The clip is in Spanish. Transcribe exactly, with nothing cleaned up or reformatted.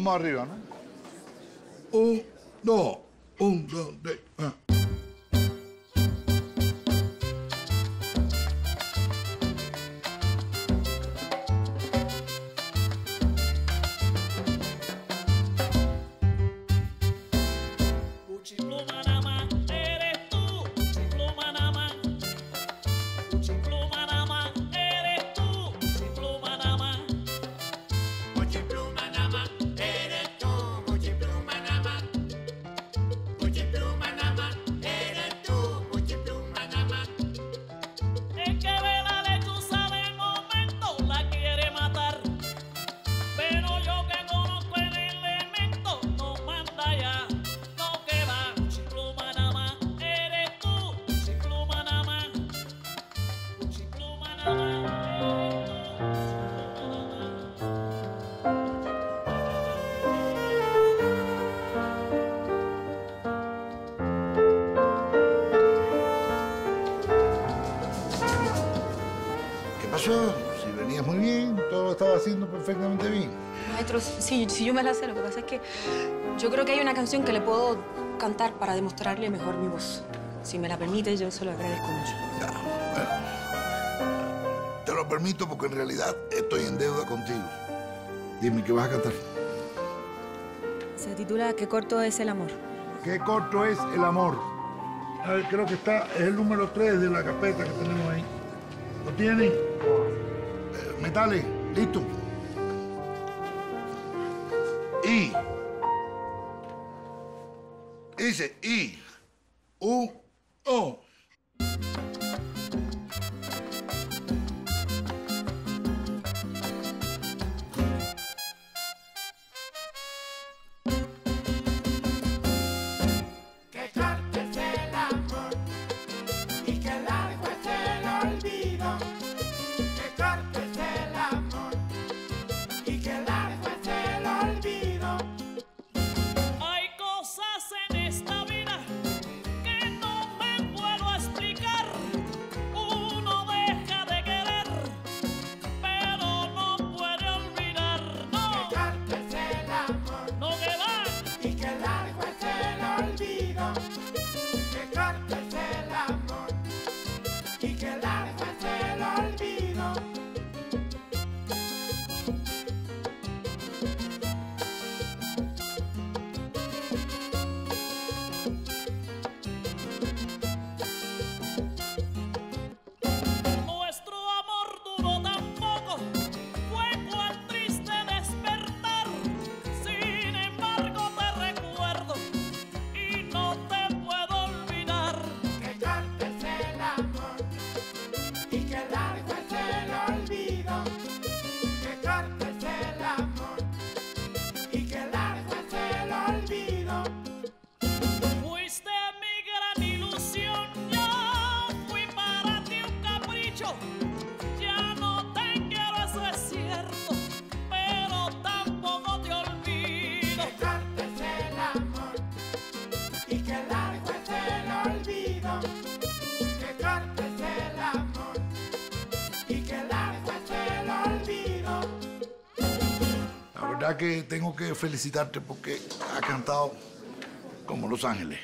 Mariano. Un, dos, un, dos, tres. Ah. Si venías muy bien, todo lo estaba haciendo perfectamente bien. Maestro, sí, sí, yo me la sé. Lo que pasa es que yo creo que hay una canción que le puedo cantar para demostrarle mejor mi voz. Si me la permite, yo se lo agradezco mucho. Ya, bueno. Te lo permito porque en realidad estoy en deuda contigo. Dime, ¿qué vas a cantar? Se titula ¿Qué corto es el amor? ¿Qué corto es el amor? A ver, creo que está, es el número tres de la carpeta que tenemos ahí. ¿Lo tiene? Metales, listo. Y. Dice I. U. O. Que tengo que felicitarte porque ha cantado como Los Ángeles.